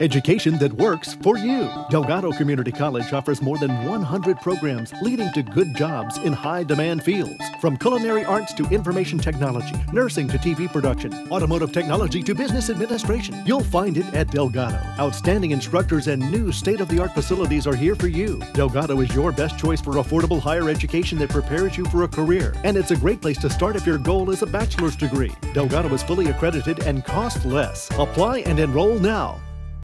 Education that works for you. Delgado Community College offers more than 100 programs leading to good jobs in high-demand fields. From culinary arts to information technology, nursing to TV production, automotive technology to business administration. You'll find it at Delgado. Outstanding instructors and new state-of-the-art facilities are here for you. Delgado is your best choice for affordable higher education that prepares you for a career. And it's a great place to start if your goal is a bachelor's degree. Delgado is fully accredited and cost less. Apply and enroll now.